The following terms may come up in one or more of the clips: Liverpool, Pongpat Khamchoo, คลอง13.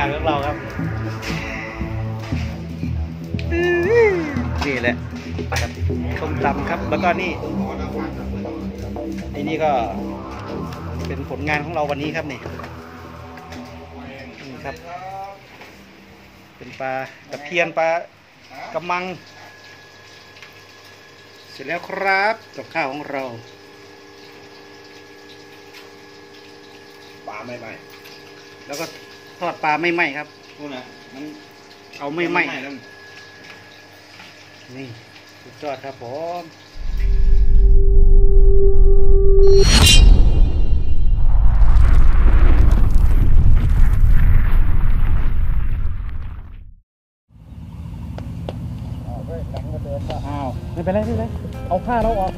านของเราครับนี่แหละปลาส้มตำครับแล้วก็นี่ไอ้นี่ก็เป็นผลงานของเราวันนี้ครับนี่ครับเป็นปลาตะเพียนปลากระมังเสร็จแล้วครับกับข้าวของเราปลาไม่ไหม้แล้วก็ทอดปลาไม่ไหม้ครับนู่นนะมันเอาไม่ไหม้นี่สุดยอดครับผมไม่เป็นไรไม่เป็นไรเอาผ้าเราออก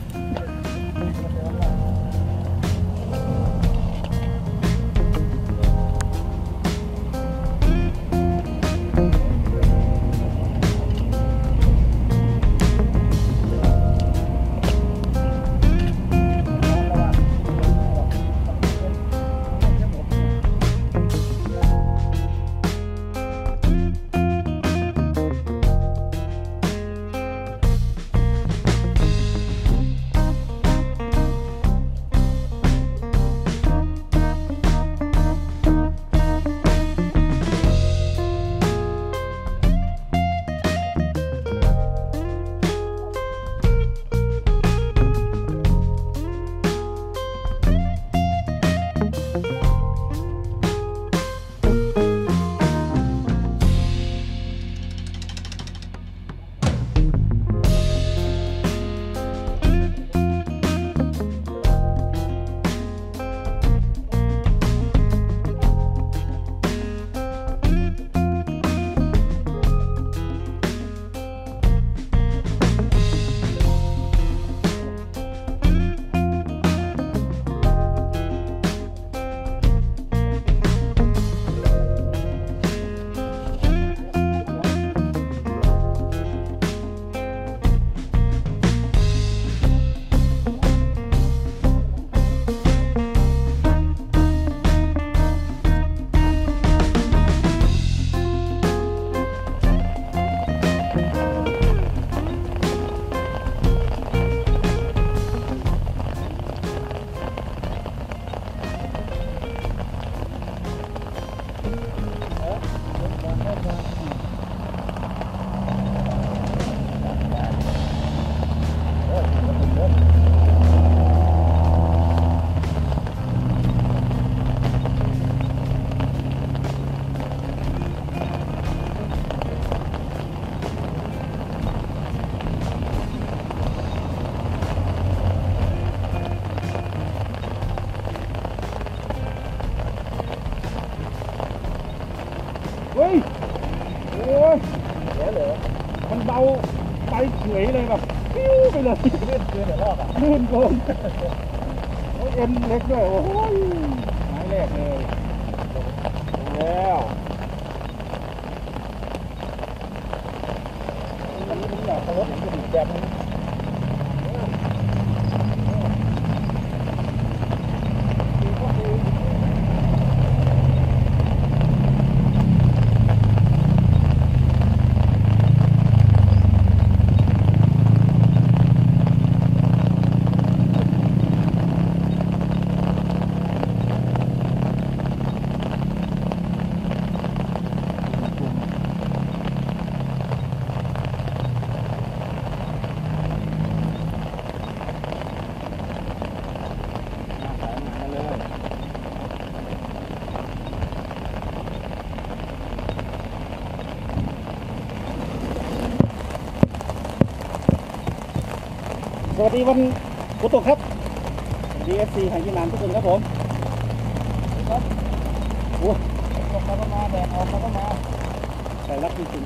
ลื่นโกงเอ็นเล็กด้วยโอ้ยหมายแรกเลยแล้วมันนี่แหละรถมันจะดีแบบนี้ สวัสดีวันฝนตกครับสวัสดี FC แห่งยีนานทุกคนครับผมครับโอ้ตกเข้ามาแดดออกเข้ามาใส่รักจริง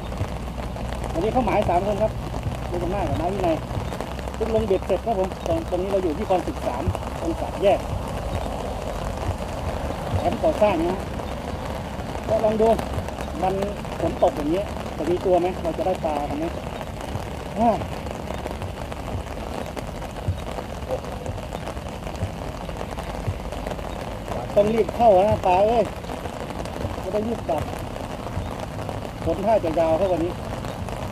ๆวันนี้เข้าหมาย3คนครับดูตรงหน้ากับน้าวินัยขึ้นลงเบ็ดเสร็จครับผมตรงนี้เราอยู่ที่คลอง13ตรงสามแยกแคมป์ก่อสร้างนะก็ลองดูมันฝนตกอย่างนี้จะมีตัวไหมเราจะได้ปลาไหมต้องรีบเข้านะปลาเอ้ยจะได้ยืดตับฝนถ้าจะยาวเท่าวันนี้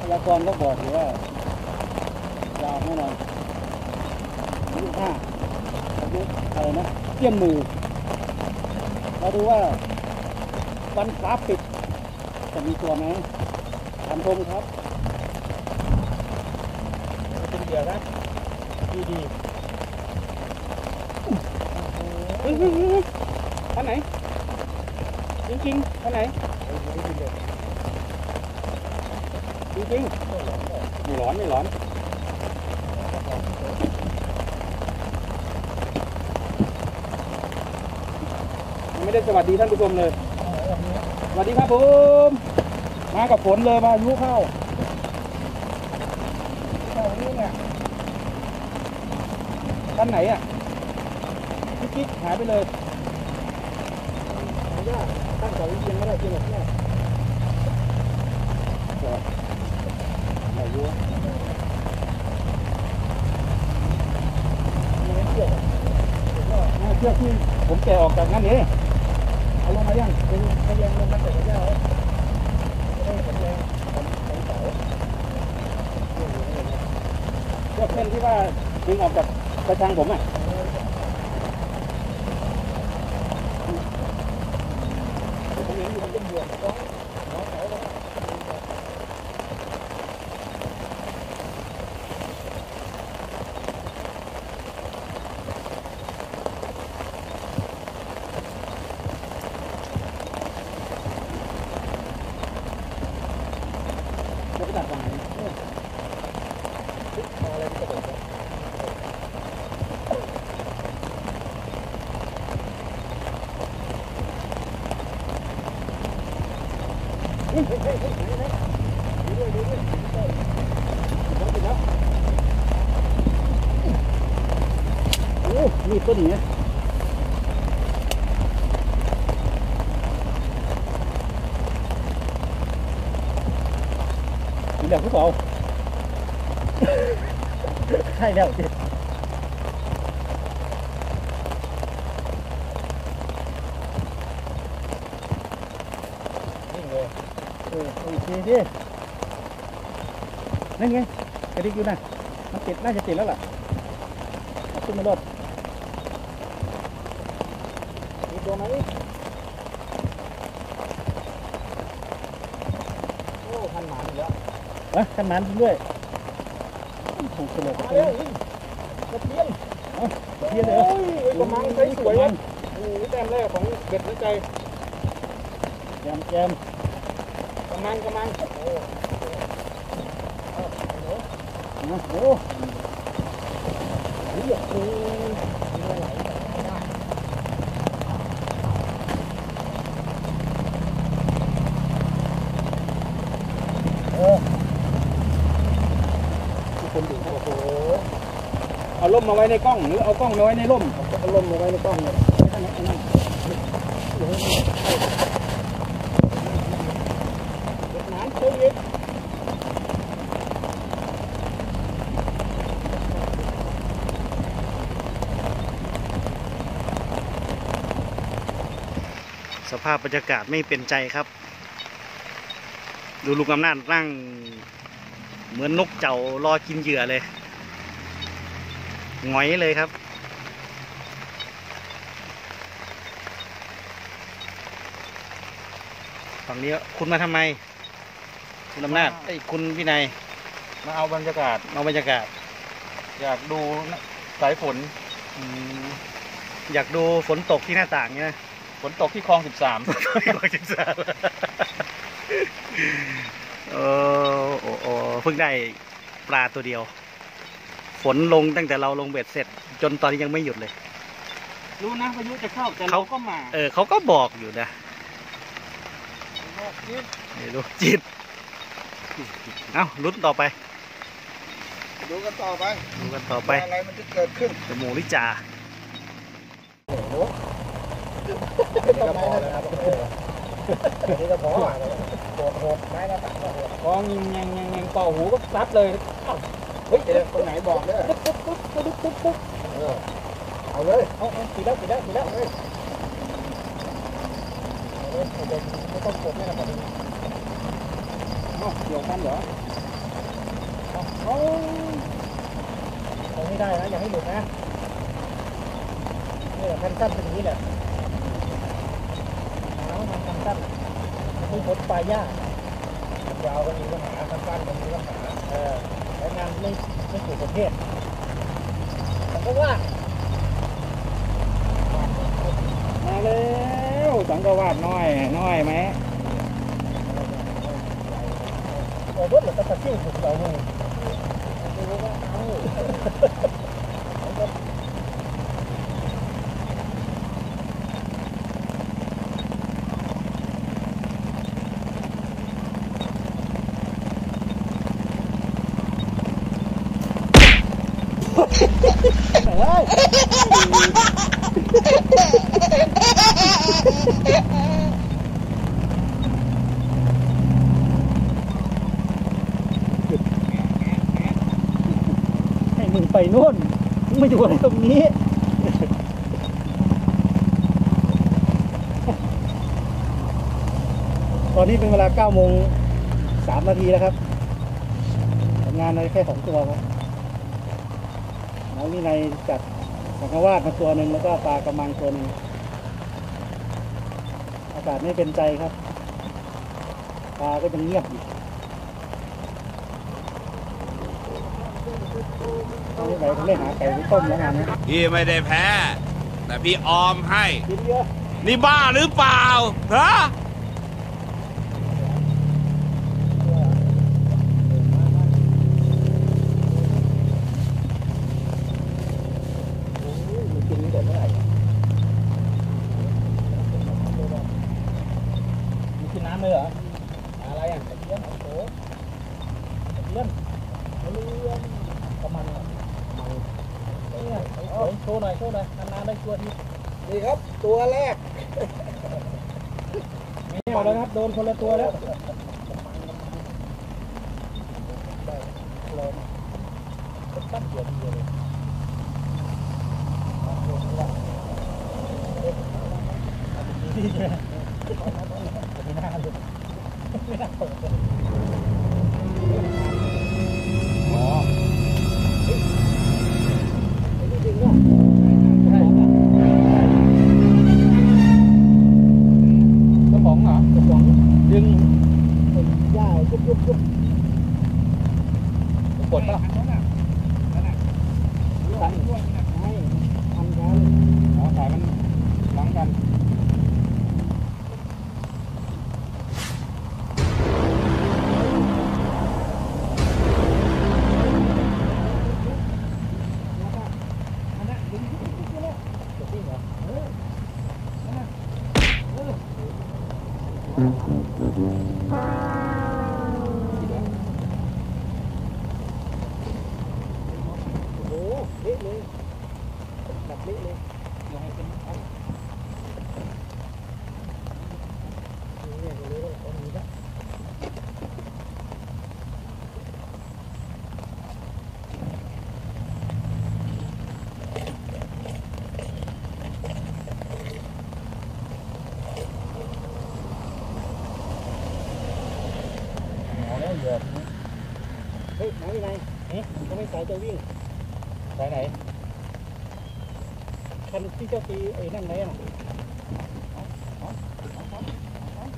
พยากรณ์ก็บอกอยู่ว่ายาวแน่นอน25 อะไรนะเที่ยงมือเราดูว่าวันฟ้าปิดจะมีตัวไหมถามชมครับเป็นเดียวนะดีท่านไหนจริงๆท่านไหนจริงๆไม่ร้อนไม่ร้อนไม่ได้สวัสดีท่านผู้ชมเลยสวัสดีครับผมมากับฝนเลยมายุเข้านี่ไงท่านไหนอ่ะกิ๊กหายไปเลยไม่ได้ตั้งแต่วิเชียรไม่ได้เจอแบบนี้ไหนวัวนี่เชือกนี่เชือกที่ผมแกะออกจากนั่นนี่เอาลงมายังเป็นเรียงลงมาแต่ละเจ้าได้เป็นเรียงของเสาเชือกเส้นที่ว่าดึงออกจากกระชังผมอ่ะมีต้นนี้มีแบบผู้เบาใช่แล้วสินี่ไงอีกทีดินั่นไงกระดิกอยู่นะมันติดน่าจะติดแล้วล่ะขึ้นมารถตัวไหนโอ้ขันหมานอีกแล้วนะขันหมานด้วยถูกเสมอเลยกระเทียมกระเทียมเลยกระมังใช้สวยเลยโอ้แต้มแรกของเบ็ดหัวใจแจมกระมังโอ้เรียบเลยเอาล่มมาไว้ในกล้องหรือเอากล้องมาไว้ในล่มเอาล่มมาไว้ในกล้องเลยน้ำช่วยเยอะสภาพบรรยากาศไม่เป็นใจครับดูลุงอำนาจนั่งเหมือนนกเจ้ารอกินเหยื่อเลยหงอยเลยครับฝั่งนี้คุณมาทำไมคุณอำนาจไอ้คุณวินัยมาเอาบรรยากาศอยากดูสายฝนอยากดูฝนตกที่หน้าต่างเนี่ยฝนตกที่คลอง13 เพิ่งได้ปลาตัวเดียว ฝนลงตั้งแต่เราลงเบ็ดเสร็จจนตอนนี้ยังไม่หยุดเลยรู้นะพายุจะเข้าแต่เราก็มาเขาก็บอกอยู่นะโรคจิตเอ้าลุ้นต่อไปดูกันต่อไปอะไรมันจะเกิดขึ้นจมูกลิจ่าโอ้โหนี่ก็พอแล้วครับนี่ก็พอโหดไม้ละตัดกองยิงเป่าหูก็ซัดเลยเฮ้ยคนไหนบอกเลยปุ๊บเอาเลยตีแล้วเลยไม่ต้องกดไม่ละกันเกี่ยวกันเหรอเอาไม่ได้นะอย่าให้หลุดนะนี่แหละขั้นเป็นอย่างนี้แหละเอามาขั้นไม่พ้นปลายยากยาวกันอยู่ก็หาขั้นกันอยู่ก็หาแต่งานไม่ถูกประเภทแต่ก็ว่ามาแล้วสังกวาดน้อยไหมเราลดเราตัดชิ้นสุดเราเลยให้มึงไปโน่นไม่อยู่ตรงนี้ตอนนี้เป็นเวลา9:03แล้วครับทำงานได้แค่2 ตัวครับน้องวินัยจัดสังฆวาสมาตัวหนึ่งแล้วก็ปลากระมังตัวหนึ่งอากาศไม่เป็นใจครับปลาก็จะเงียบอีกนี่ไหนผมเล่นหาไก่ต้มแล้วงานนี้พี่ไม่ได้แพ้แต่พี่ออมให้นี่บ้าหรือเปล่าฮะโชว์หน่อยนานๆได้ตัวทีดีครับตัวแรกไม่เอาแล้วครับโดนคนละตัวแล้วตั้งเดียวเลยดีเลยไม่น่าเลยไม่น่าเปิดจะวิ่งสายไหนคันที่เจ้าตีไอ้นั่งไหนอ่ะ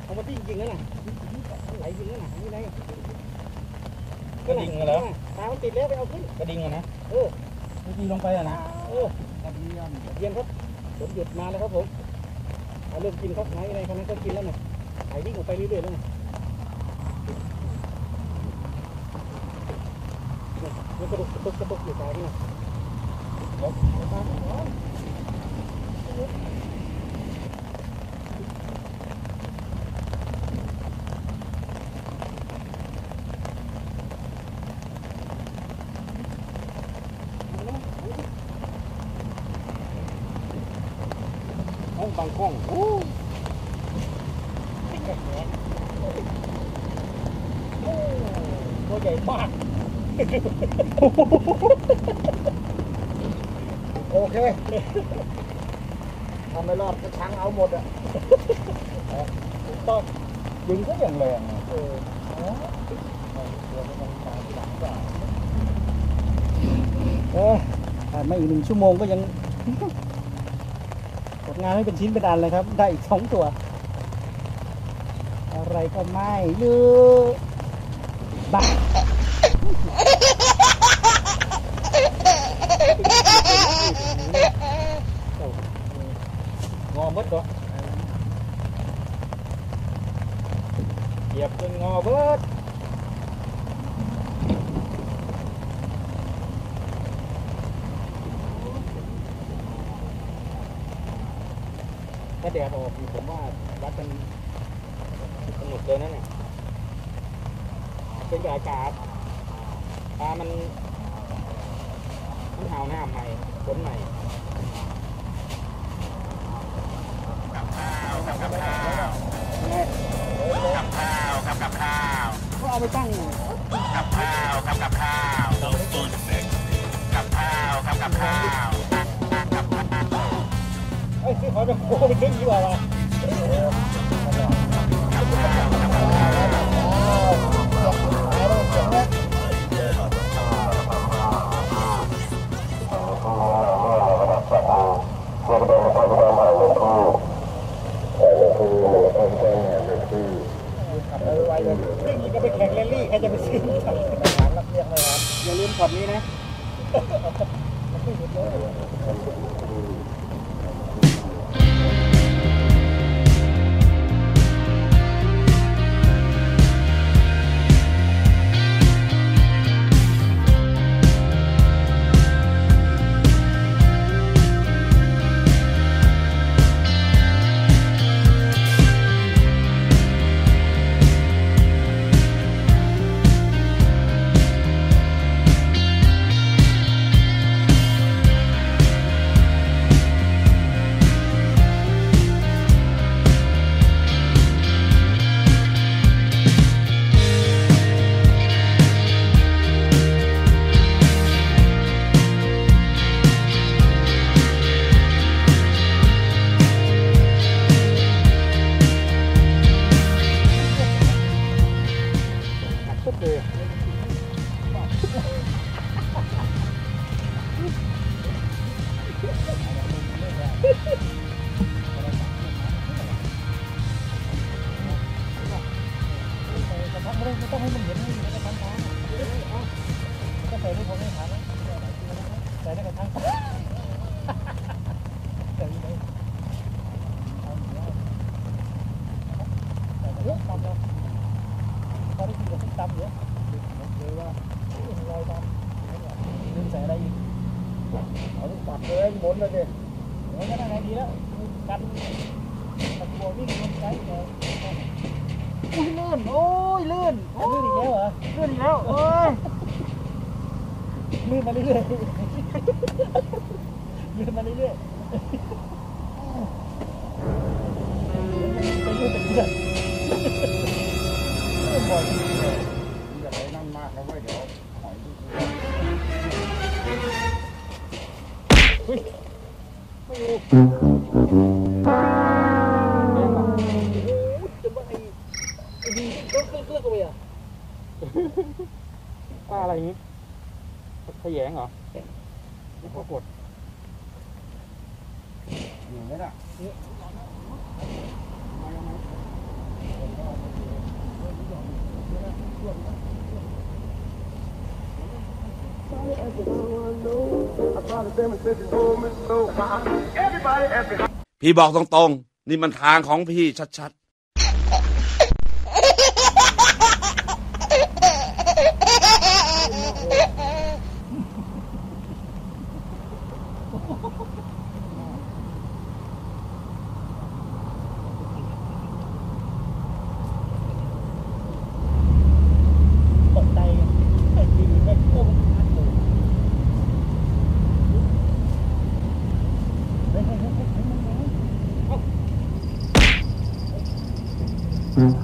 เอามาตีจริงๆนะน่ะไหลจริงนะน่ะนี่ไงกระดิ่งกันแล้วตามันติดแล้วไปเอาขึ้นกระดิ่งกันนะตีลงไปอ่ะนะเยี่ยมครับผมหยุดมาแล้วครับผมเอาเริ่มกินครับไหนอะไรคันนั้นก็กินแล้วน่ะไหลวิ่งออกไปเรื่อยๆแล้ว นี่กระดุกกระดุกกระดุกอยู่ตายนี่นะบางกล้องตัวใหญ่มากโอเคทำไม่รอดก็ช้างเอาหมดอ่ะต้องดึงก็อย่างแรงผ่านมาอีก1 ชั่วโมงก็ยังผลงานไม่เป็นชิ้นเป็นอันเลยครับได้อีก2 ตัวอะไรก็ไม่ลือบ้าโงอมดเหรอเหยียบจนงอเบิดถ้าแดดออกผมว่าวัดกันสนุกเลยนะเนี่ยเป็นอากาศปลามันหาวหน้าใหม่ฝนใหม่กับข้าวก็เอาไปตั้งกับข้าวกับข้าวไอ้ซื้อหอยแบบโค้งเป็นเรื่องดีกว่าอย่าลืมขอดนี้นะลื่นมาเรื่อยบ่อยอย่าไปนั่นมากนะเว้ยเดี๋ยวหอยไม่รู้จะว่าไอ้ดีก็เคลื่อนกันไปอ่ะปลาอะไรนี้ขยงเหรอก็กดอยู่ไม่ได้พี่บอกตรงๆนี่มันทางของพี่ชัดๆ ก็ตายแล้ว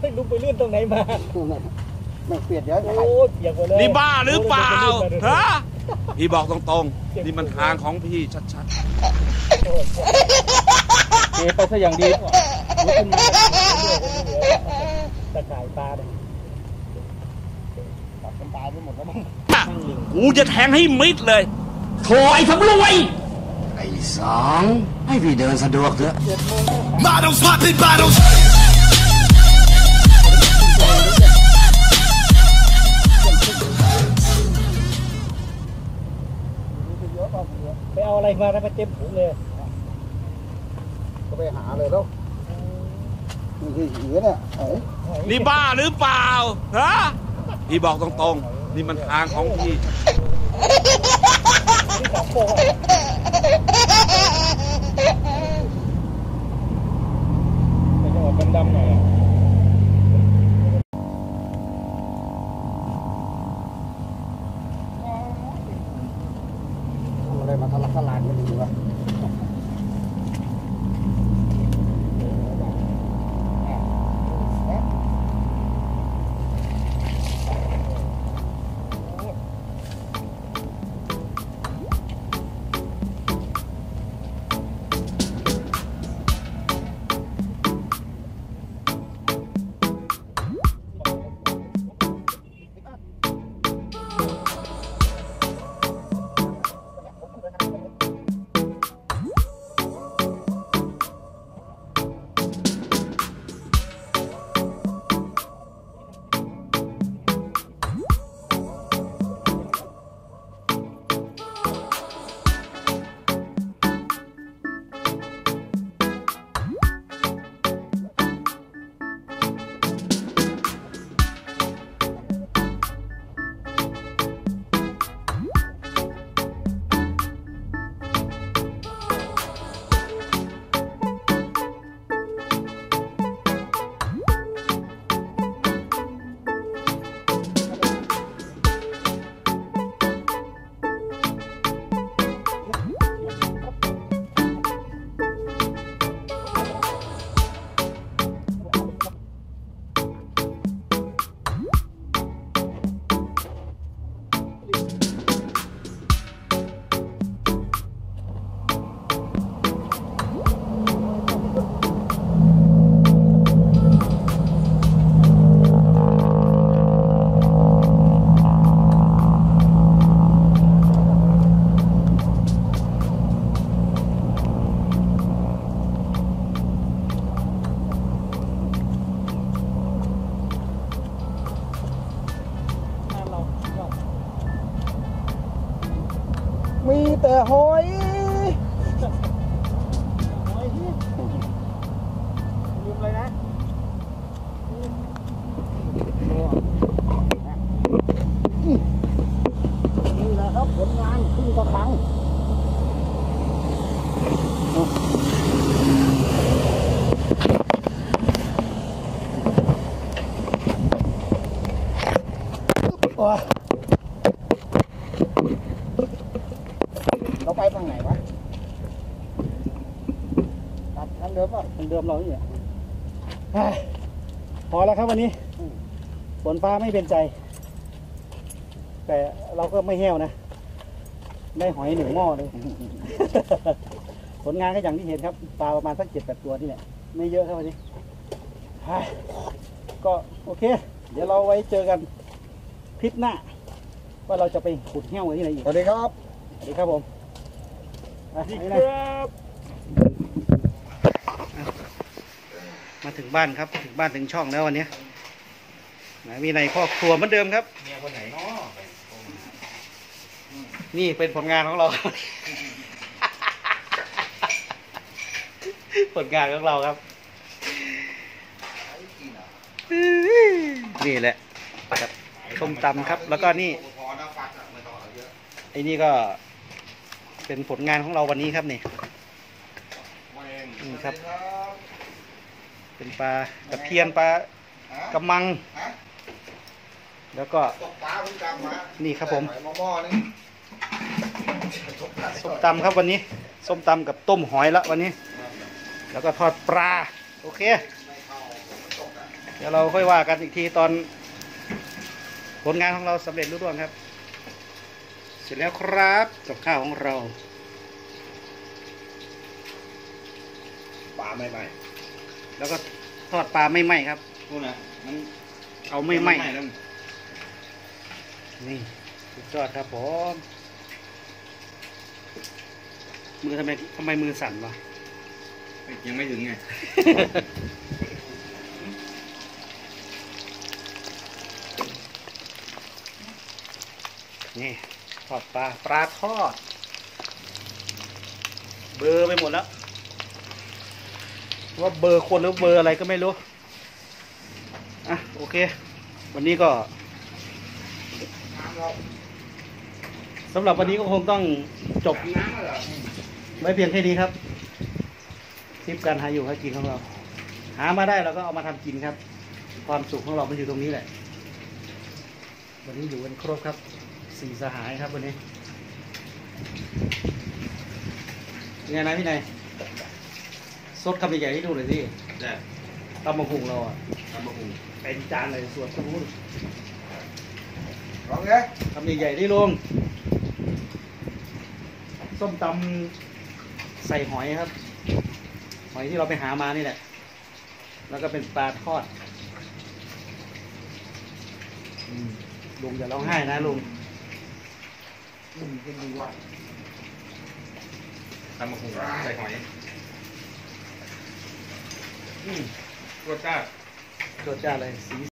ไม่ลุกไปลื่นตรงไหนมาไม่เปลี่ยนเยอะโอ้ยเปลี่ยนไปเลยนี่บ้าหรือเปล่าฮะพี่บอกตรงๆนี่มันทางของพี่ชัดๆเก็บไปซะอย่างดีตะข่ายปลาเลยตัดตายไปหมดแล้วมั้งกูจะแทงให้มิดเลยโถไอ้สำรวยไอ้สองให้พี่เดินสะดวกเถอะ Models popping bottlesไปเอาอะไรมาแล้วมาเจ็บผมเลยก็ไปหาเลยแล้วนี่คือหิวเนี่ยนี่บ้าหรือเปล่าฮะพี่บอกตรงๆนี่มันทางของพี่ดำหน่อยอะไรมาทะลักทะลานกันอยู่วะมีแต่หอยหอยที่ลืมเลยนะนี่แหละครับผลงานขึ้นกระชังไปทางไหนวะตัดทางเดิมป่ะทางเดิมเราเนี่ยพอแล้วครับวันนี้ฝนฟ้าไม่เป็นใจแต่เราก็ไม่แห้วนะได้หอยหนึ่งหม้อเลยผลงานก็อย่างที่เห็นครับปลาประมาณสัก7-8 ตัวนี่แหละไม่เยอะครับวันนี้ก็โอเคเดี๋ยวเราไว้เจอกันคลิปหน้าว่าเราจะไปขุดแห้วที่ไหนอีกสวัสดีครับสวัสดีครับผมมาถึงบ้านครับถึงบ้านถึงช่องแล้ววันนี้มีในครอบครัวเหมือนเดิมครับนี่เป็นผลงานของเราผลงานของเราครับนี่แหละส้มตำครับแล้วก็นี่ ไอ้นี่ก็เป็นผลงานของเราวันนี้ครับนี่นี่ครับเป็นปลาตะเพียนปลากระมังแล้วก็นี่ครับผมส้มตำครับวันนี้ส้มตำกับต้มหอยละวันนี้แล้วก็ทอดปลาโอเคเดี๋ยวเราค่อยว่ากันอีกทีตอนผลงานของเราสำเร็จรุ่งเรืองครับเสร็จแล้วครับกับข้าวของเราปลาไม่ไหมแล้วก็ทอดปลาไม่ไหมครับพูดนะมันเอาไม่ไหมนี่สุดยอดครับผมมือทำไมมือสั่นวะยังไม่ถึงไง นี่ทอดปลาทอดเบอร์ไปหมดแล้วว่าเบอร์คนหรือเบอร์อะไรก็ไม่รู้อ่ะโอเควันนี้ก็สำหรับวันนี้ก็คงต้องจบไว้เพียงแค่นี้ครับทริปการหาอยู่หากินของเราหามาได้เราก็เอามาทำกินครับความสุขของเรามันอยู่ตรงนี้แหละวันนี้อยู่กันครบครับสี่สหายครับวันนี้ยังไงนะพี่นายซดคำใหญ่ๆให้ดูหน่อยสิตำมะฮุงเราอ่ะตำมะฮุงเป็นจานเลยส่วนสมุนร้องไงคำใหญ่ๆได้ลงส้มตำใส่หอยครับหอยที่เราไปหามานี่แหละแล้วก็เป็นปลาทอดลุงอย่าร้องไห้นะลุงเป็นดูว่าทำมาคงใส่หอยรสชาติเลยสี